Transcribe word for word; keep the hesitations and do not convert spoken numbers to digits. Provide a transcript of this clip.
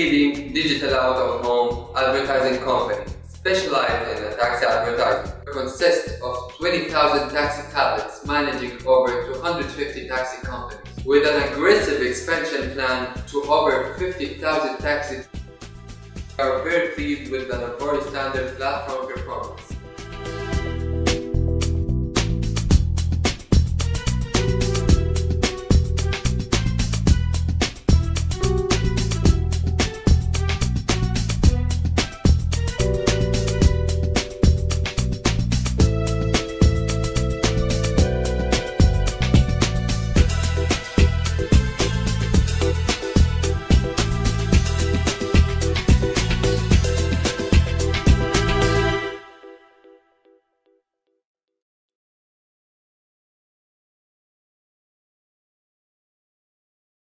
T V, digital out-of-home advertising company specialized in taxi advertising. It consists of twenty thousand taxi tablets managing over two hundred fifty taxi companies with an aggressive expansion plan to over fifty thousand taxis. We are very pleased with the laboratory standard platform performance.